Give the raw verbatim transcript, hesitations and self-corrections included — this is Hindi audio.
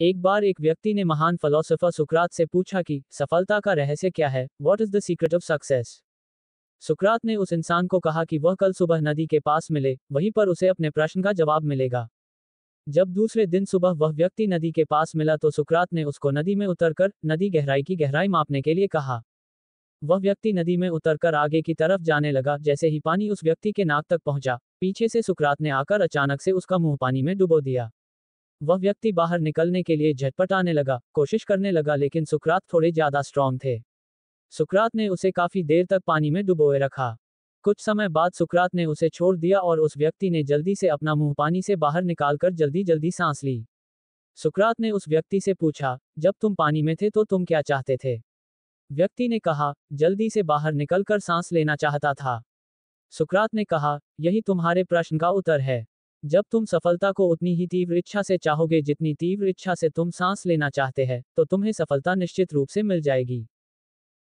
एक बार एक व्यक्ति ने महान फिलोसोफर सुकरात से पूछा कि सफलता का रहस्य क्या है, what is the secret of success. सुकरात ने उस इंसान को कहा कि वह कल सुबह नदी के पास मिले, वहीं पर उसे अपने प्रश्न का जवाब मिलेगा। जब दूसरे दिन सुबह वह व्यक्ति नदी के पास मिला तो सुकरात ने उसको नदी में उतरकर नदी गहराई की गहराई मापने के लिए कहा। वह व्यक्ति नदी में उतरकर आगे की तरफ जाने लगा। जैसे ही पानी उस व्यक्ति के नाक तक पहुंचा, पीछे से सुकरात ने आकर अचानक से उसका मुंह पानी में डुबो दिया। वह व्यक्ति बाहर निकलने के लिए झटपटाने लगा, कोशिश करने लगा, लेकिन सुकरात थोड़े ज्यादा स्ट्रांग थे। सुकरात ने उसे काफी देर तक पानी में डुबोए रखा। कुछ समय बाद सुकरात ने उसे छोड़ दिया और उस व्यक्ति ने जल्दी से अपना मुंह पानी से बाहर निकालकर जल्दी जल्दी सांस ली। सुकरात ने उस व्यक्ति से पूछा, जब तुम पानी में थे तो तुम क्या चाहते थे? व्यक्ति ने कहा, जल्दी से बाहर निकलकर सांस लेना चाहता था। सुकरात ने कहा, यही तुम्हारे प्रश्न का उत्तर है। जब तुम सफलता को उतनी ही तीव्र इच्छा से चाहोगे जितनी तीव्र इच्छा से तुम सांस लेना चाहते हैं, तो तुम्हें सफलता निश्चित रूप से मिल जाएगी।